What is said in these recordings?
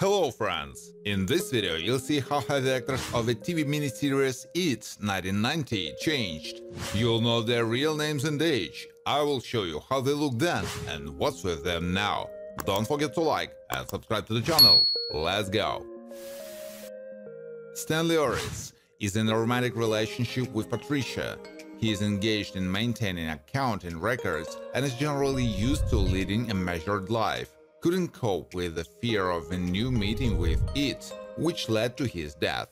Hello friends! In this video you'll see how the actors of the TV miniseries It 1990 changed. You'll know their real names and age. I will show you how they look then and what's with them now. Don't forget to like and subscribe to the channel. Let's go! Stanley Oritz is in a romantic relationship with Patricia. He is engaged in maintaining accounting records and is generally used to leading a measured life. Couldn't cope with the fear of a new meeting with It, which led to his death.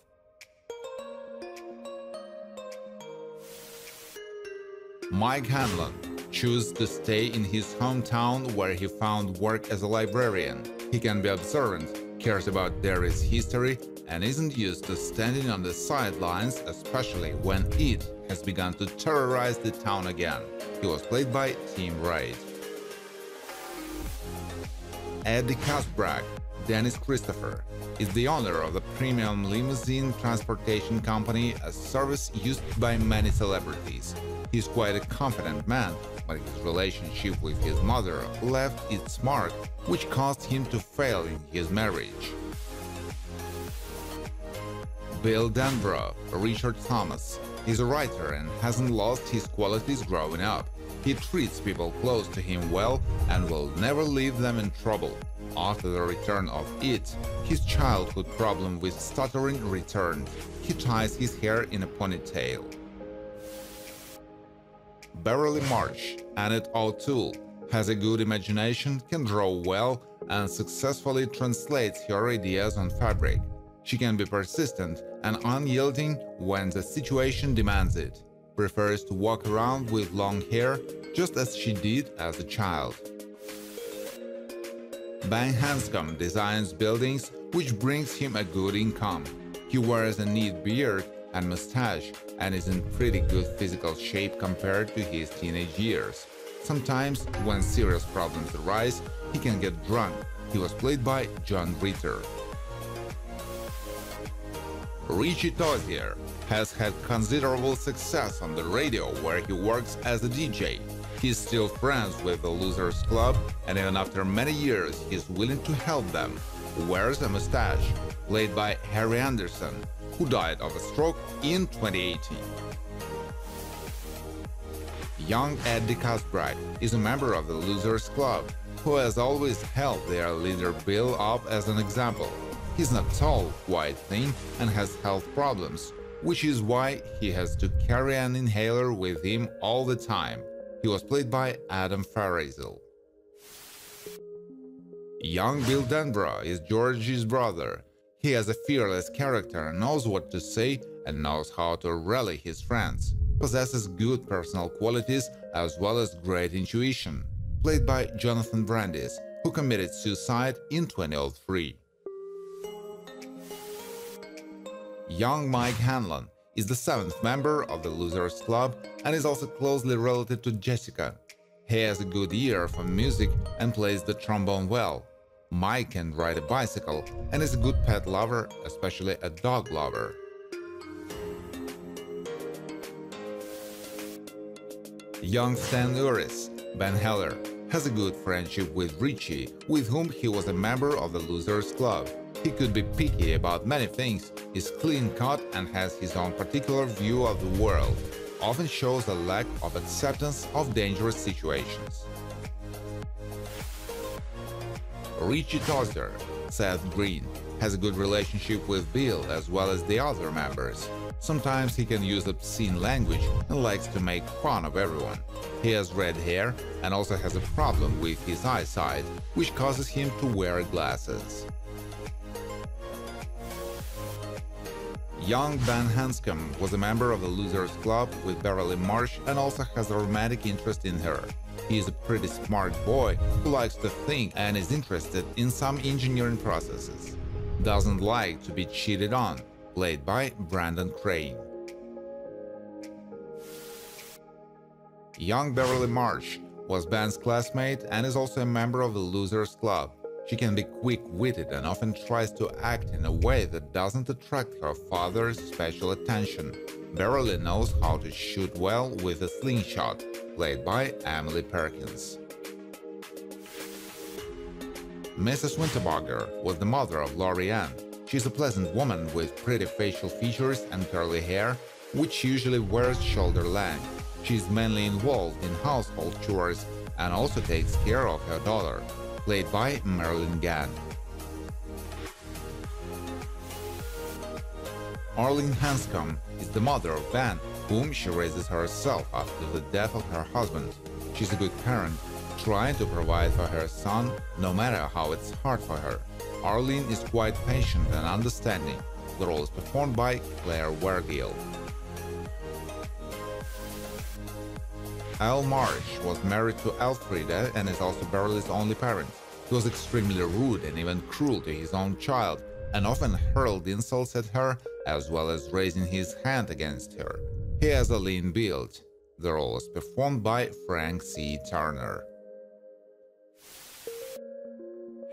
Mike Hanlon chose to stay in his hometown where he found work as a librarian. He can be observant, cares about Derry's history, and isn't used to standing on the sidelines, especially when It has begun to terrorize the town again. He was played by Tim Wright. Eddie Kaspbrak, Dennis Christopher, is the owner of the premium limousine transportation company, a service used by many celebrities. He's quite a confident man, but his relationship with his mother left its mark, which caused him to fail in his marriage. Bill Denbrough, Richard Thomas, is a writer and hasn't lost his qualities growing up. He treats people close to him well and will never leave them in trouble. After the return of It, his childhood problem with stuttering returned. He ties his hair in a ponytail. Beverly Marsh, Annette O'Toole, has a good imagination, can draw well, and successfully translates her ideas on fabric. She can be persistent and unyielding when the situation demands it. Prefers to walk around with long hair, just as she did as a child. Ben Hanscom designs buildings, which brings him a good income. He wears a neat beard and mustache and is in pretty good physical shape compared to his teenage years. Sometimes, when serious problems arise, he can get drunk. He was played by John Ritter. Richie Tozier has had considerable success on the radio, where he works as a DJ. He's still friends with the Losers Club, and even after many years, he's willing to help them. Wears a mustache, played by Harry Anderson, who died of a stroke in 2018. Young Eddie Kaspbrak is a member of the Losers Club, who has always held their leader Bill up as an example. He's not tall, quite thin, and has health problems, which is why he has to carry an inhaler with him all the time. He was played by Adam Farazel. Young Bill Denbrough is George's brother. He has a fearless character, knows what to say, and knows how to rally his friends. Possesses good personal qualities as well as great intuition. Played by Jonathan Brandis, who committed suicide in 2003. Young Mike Hanlon is the seventh member of the Losers Club and is also closely related to Jessica. He has a good ear for music and plays the trombone well. Mike can ride a bicycle and is a good pet lover, especially a dog lover. Young Stan Uris, Ben Heller, has a good friendship with Richie, with whom he was a member of the Losers Club. He could be picky about many things, is clean-cut and has his own particular view of the world, often shows a lack of acceptance of dangerous situations. Richie Tozier, Seth Green, has a good relationship with Bill as well as the other members. Sometimes he can use obscene language and likes to make fun of everyone. He has red hair and also has a problem with his eyesight, which causes him to wear glasses. Young Ben Hanscom was a member of the Losers Club with Beverly Marsh and also has a romantic interest in her. He is a pretty smart boy who likes to think and is interested in some engineering processes. Doesn't like to be cheated on, played by Brandon Crane. Young Beverly Marsh was Ben's classmate and is also a member of the Losers Club. She can be quick-witted and often tries to act in a way that doesn't attract her father's special attention. Beverly knows how to shoot well with a slingshot, played by Emily Perkins. Mrs. Winterbogger was the mother of Laurie Ann. She's a pleasant woman with pretty facial features and curly hair, which usually wears shoulder length. She's mainly involved in household chores and also takes care of her daughter, played by Marilyn Gann. Arlene Hanscom is the mother of Ben, whom she raises herself after the death of her husband. She's a good parent, trying to provide for her son, no matter how it's hard for her. Arlene is quite patient and understanding. The role is performed by Claire Wergiel. Al Marsh was married to Elfrida and is also Beverly's only parent. He was extremely rude and even cruel to his own child, and often hurled insults at her, as well as raising his hand against her. He has a lean build. The role is performed by Frank C. Turner.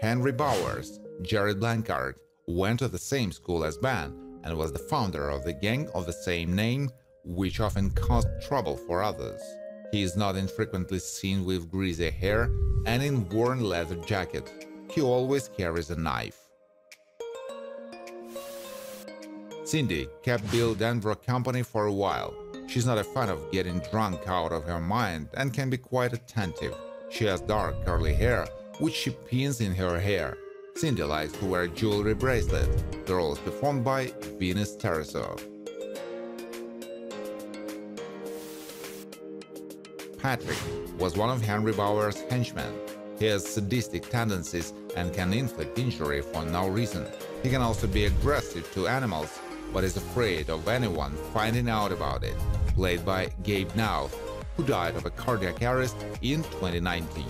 Henry Bowers, Jerry Blankard, went to the same school as Ben and was the founder of the gang of the same name, which often caused trouble for others. He is not infrequently seen with greasy hair and in worn leather jacket. He always carries a knife. Cindy kept Bill Denbrough company for a while. She's not a fan of getting drunk out of her mind and can be quite attentive. She has dark curly hair, which she pins in her hair. Cindy likes to wear a jewelry bracelet. The role is performed by Venus Teresov. Patrick was one of Henry Bowers' henchmen. He has sadistic tendencies and can inflict injury for no reason. He can also be aggressive to animals, but is afraid of anyone finding out about it, played by Gabe Now, who died of a cardiac arrest in 2019.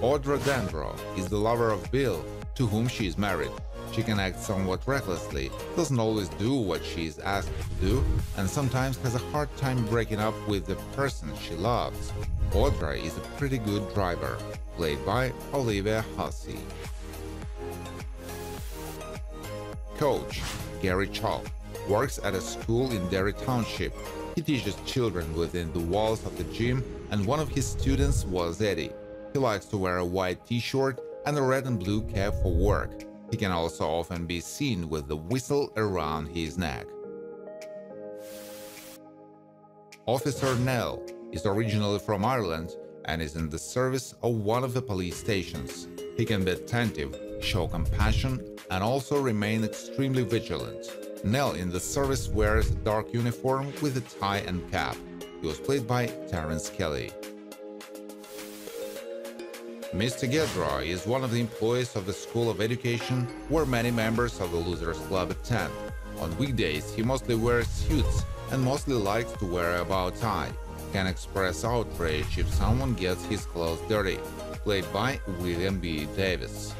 Audra Denbrough is the lover of Bill, to whom she is married. She can act somewhat recklessly, doesn't always do what she is asked to do, and sometimes has a hard time breaking up with the person she loves. Audra is a pretty good driver, played by Olivia Hussey. Coach Gary Chalk works at a school in Derry Township. He teaches children within the walls of the gym, and one of his students was Eddie. He likes to wear a white t-shirt and a red and blue cap for work. He can also often be seen with the whistle around his neck. Officer Nell is originally from Ireland and is in the service of one of the police stations. He can be attentive, show compassion, and also remain extremely vigilant. Nell in the service wears a dark uniform with a tie and cap. He was played by Terence Kelly. Mr. Gedra is one of the employees of the School of Education, where many members of the Losers Club attend. On weekdays, he mostly wears suits and mostly likes to wear a bow tie. He can express outrage if someone gets his clothes dirty, played by William B. Davis.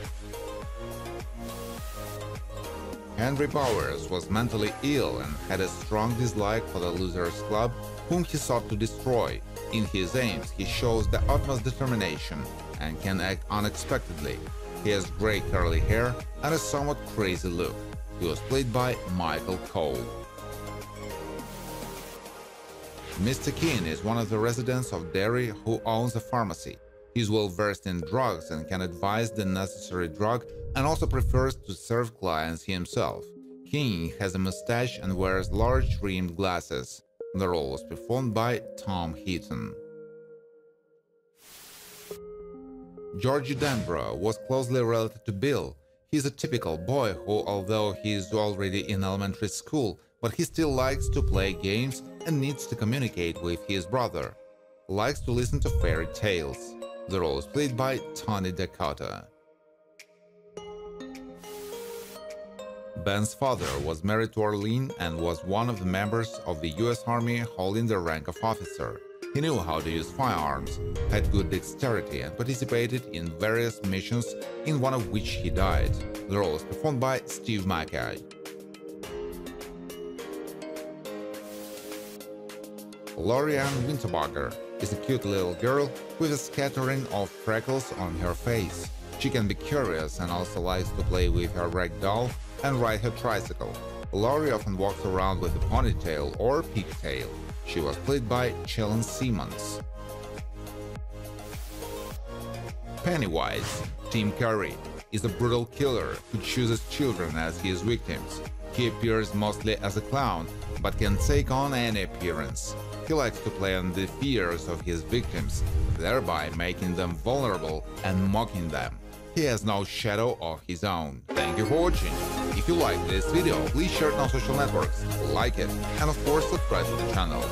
Henry Bowers was mentally ill and had a strong dislike for the Losers Club, whom he sought to destroy. In his aims, he shows the utmost determination and can act unexpectedly. He has grey curly hair and a somewhat crazy look. He was played by Michael Cole. Mr. Keane is one of the residents of Derry who owns a pharmacy. He's well-versed in drugs and can advise the necessary drug, and also prefers to serve clients himself. King has a mustache and wears large rimmed glasses. The role was performed by Tom Heaton. Georgie Denbrough was closely related to Bill. He's a typical boy who, although he is already in elementary school, but he still likes to play games and needs to communicate with his brother. Likes to listen to fairy tales. The role is played by Tony Dakota. Ben's father was married to Arlene and was one of the members of the U.S. Army holding the rank of officer. He knew how to use firearms, had good dexterity, and participated in various missions, in one of which he died. The role was performed by Steve Mackay. Laurie Ann Winterbogger is a cute little girl with a scattering of freckles on her face. She can be curious and also likes to play with her rag doll and ride her tricycle. Laurie often walks around with a ponytail or pigtail. She was played by Chellen Simmons. Pennywise, Tim Curry, is a brutal killer who chooses children as his victims. He appears mostly as a clown, but can take on any appearance. He likes to play on the fears of his victims, thereby making them vulnerable and mocking them. He has no shadow of his own. Thank you for watching. If you like this video, please share it on social networks, like it, and of course subscribe to the channel.